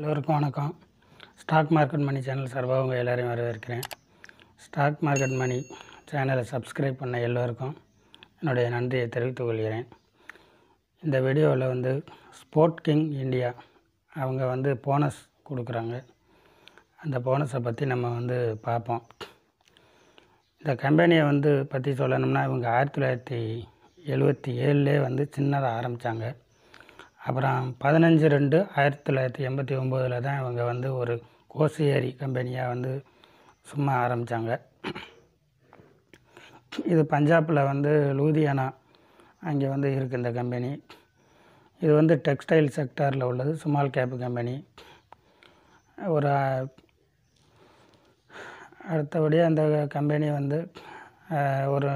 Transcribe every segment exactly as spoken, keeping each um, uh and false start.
எல்லோருக்கும் வணக்கம். Stock market மணி channel சார்பாக உங்கள் எல்லோரையும் வரவேற்கிறேன். ஸ்டாக் மார்க்கெட் மணி சேனலை சப்ஸ்கிரைப் பண்ண எல்லோருக்கும் என்னுடைய நன்றியை தெரிவித்துக் கொள்கிறேன். இந்த வீடியோவில் வந்து ஸ்போர்ட் கிங் இந்தியா அவங்க வந்து போனஸ் கொடுக்குறாங்க. அந்த போனஸை பற்றி நம்ம வந்து பார்ப்போம். இந்த கம்பெனியை வந்து பற்றி சொல்லணும்னா இவங்க ஆயிரத்தி தொள்ளாயிரத்தி எழுபத்தி ஏழுலேயே வந்து சின்னதாக ஆரம்பித்தாங்க. அப்புறம் பதினஞ்சு ரெண்டு ஆயிரத்தி தொள்ளாயிரத்தி எண்பத்தி ஒம்போதில் தான் இவங்க வந்து ஒரு கோசியேரி கம்பெனியாக வந்து சும்மா ஆரம்பித்தாங்க. இது பஞ்சாபில் வந்து லூதியானா அங்கே வந்து இருக்குது இந்த கம்பெனி. இது வந்து டெக்ஸ்டைல் செக்டாரில் உள்ளது ஸ்மால் கேப் கம்பெனி. ஒரு அடுத்தபடியாக அந்த கம்பெனி வந்து ஒரு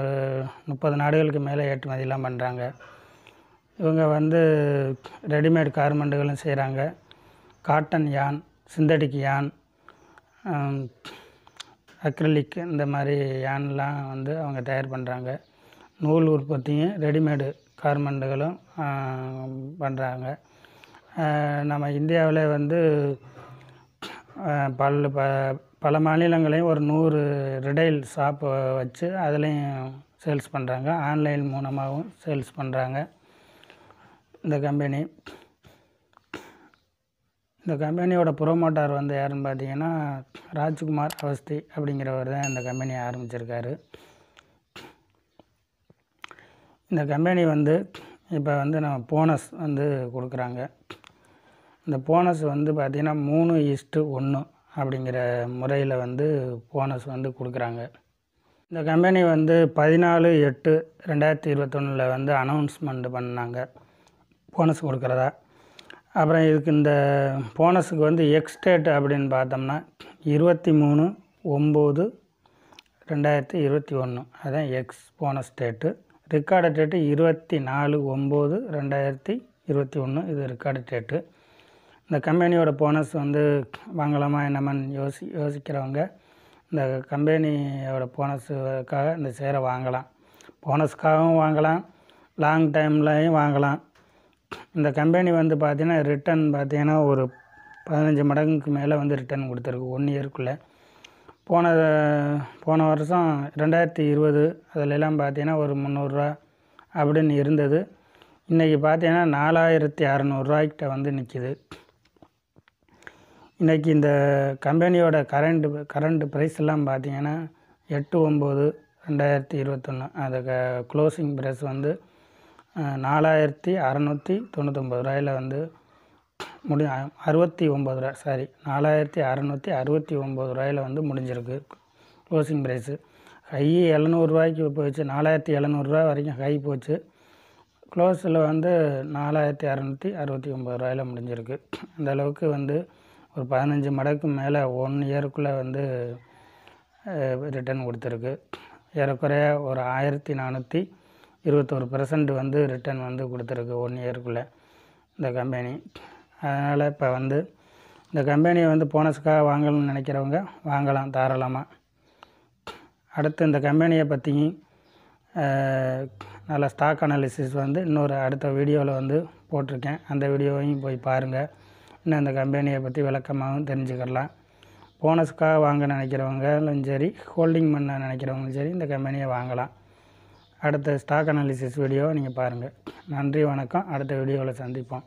முப்பது நாடுகளுக்கு மேலே ஏற்றுமதியெலாம் பண்ணுறாங்க. இவங்க வந்து ரெடிமேட் கார்மெண்டுகளும் செய்கிறாங்க. காட்டன் யான், சிந்தடிக் யான், அக்ரிலிக் இந்த மாதிரி யான்லாம் வந்து அவங்க தயார் பண்ணுறாங்க. நூல் உற்பத்தியும் ரெடிமேடு கார்மெண்டுகளும் பண்ணுறாங்க. நம்ம இந்தியாவில் வந்து பல பல மாநிலங்களையும் ஒரு நூறு ரிடைல் ஷாப்பு வச்சு அதுலேயும் சேல்ஸ் பண்ணுறாங்க. ஆன்லைன் மூலமாகவும் சேல்ஸ் பண்ணுறாங்க இந்த கம்பெனி. இந்த கம்பெனியோட ப்ரோமோட்டார் வந்து யாருன்னு பார்த்தீங்கன்னா ராஜ்குமார் அவஸ்தி அப்படிங்கிறவர் தான் இந்த கம்பெனியை ஆரம்பிச்சிருக்காரு. இந்த கம்பெனி வந்து இப்போ வந்து நம்ம போனஸ் வந்து கொடுக்குறாங்க. இந்த போனஸ் வந்து பார்த்திங்கன்னா மூணு ஈஸ்ட்டு ஒன்று அப்படிங்கிற முறையில் வந்து போனஸ் வந்து கொடுக்குறாங்க. இந்த கம்பெனி வந்து பதினாலு எட்டு ரெண்டாயிரத்தி இருபத்தொன்னில் வந்து அனௌன்ஸ்மெண்ட் பண்ணாங்க போனஸ் கொடுக்குறதா. அப்புறம் இதுக்கு இந்த போனஸுக்கு வந்து எக்ஸ்டேட் அப்படின்னு பார்த்தோம்னா இருபத்தி மூணு ஒம்பது ரெண்டாயிரத்தி இருபத்தி ஒன்று அதுதான் ex bonus date. Record date இருபத்தி நாலு ஒம்பது ரெண்டாயிரத்தி இருபத்தி ஒன்று இது ரெக்கார்டு டேட்டு. இந்த கம்பெனியோட போனஸ் வந்து வாங்கலாமா என்னமான்னு யோசி யோசிக்கிறவங்க இந்த கம்பெனியோட போனஸுக்காக இந்த சேரை வாங்கலாம். போனஸுக்காகவும் வாங்கலாம், லாங் டைம்லையும் வாங்கலாம். இந்த கம்பெனி வந்து பார்த்திங்கன்னா ரிட்டர்ன் பார்த்திங்கன்னா ஒரு பதினஞ்சு மடங்குக்கு மேலே வந்து ரிட்டர்ன் கொடுத்துருக்கு ஒன் இயருக்குள்ளே. போன போன வருஷம் ரெண்டாயிரத்தி இருபது அதிலெல்லாம் பார்த்திங்கன்னா ஒரு முந்நூறுரூவா அப்படின்னு இருந்தது. இன்றைக்கி பார்த்திங்கன்னா நாலாயிரத்தி அறநூறுரூவாய்கிட்ட வந்து நிற்கிது. இன்றைக்கி இந்த கம்பெனியோட கரண்ட் கரண்ட் ப்ரைஸ்லாம் பார்த்திங்கன்னா எட்டு ஒம்பது ரெண்டாயிரத்தி இருபத்தொன்று அது க்ளோசிங் ப்ரைஸ் வந்து நாலாயிரத்தி அறநூற்றி தொண்ணூத்தொம்பது ரூபாயில் வந்து முடி அறுபத்தி ஒம்பது ரூபா சாரி நாலாயிரத்தி அறநூற்றி அறுபத்தி ஒம்பது ரூபாயில் வந்து முடிஞ்சிருக்கு க்ளோசிங் ப்ரைஸு. ஹை எழுநூறுரூவாய்க்கு போயிடுச்சு, நாலாயிரத்தி எழுநூறுரூவா வரைக்கும் ஹை போச்சு. க்ளோஸில் வந்து நாலாயிரத்தி அறநூற்றி அறுபத்தி ஒம்பது ரூபாயில் முடிஞ்சிருக்கு. அந்தளவுக்கு வந்து ஒரு பதினஞ்சு மடக்கு மேலே ஒன் இயருக்குள்ளே வந்து ரிட்டர்ன் கொடுத்துருக்கு. ஏறக்குறைய ஒரு ஆயிரத்தி நானூற்றி இருபத்தொரு பெர்சன்ட் வந்து ரிட்டர்ன் வந்து கொடுத்துருக்கு ஒன் இயருக்குள்ளே இந்த கம்பெனி. அதனால் இப்போ வந்து இந்த கம்பெனியை வந்து போனஸுக்காக வாங்கணும்னு நினைக்கிறவங்க வாங்கலாம் தாராளமாக. அடுத்து இந்த கம்பெனியை பற்றியும் நல்ல ஸ்டாக் அனாலிசிஸ் வந்து இன்னொரு அடுத்த வீடியோவில் வந்து போட்டிருக்கேன். அந்த வீடியோவையும் போய் பாருங்கள். இன்னும் இந்த கம்பெனியை பற்றி விளக்கமாகவும் தெரிஞ்சுக்கலாம். போனஸுக்காக வாங்க நினைக்கிறவங்களும் சரி, ஹோல்டிங் பண்ண நினைக்கிறவங்களும் சரி, இந்த கம்பெனியை வாங்கலாம். அடுத்த ஸ்டாக் அனாலிசிஸ் வீடியோவை நீங்கள் பாருங்கள். நன்றி, வணக்கம். அடுத்த வீடியோவில் சந்திப்போம்.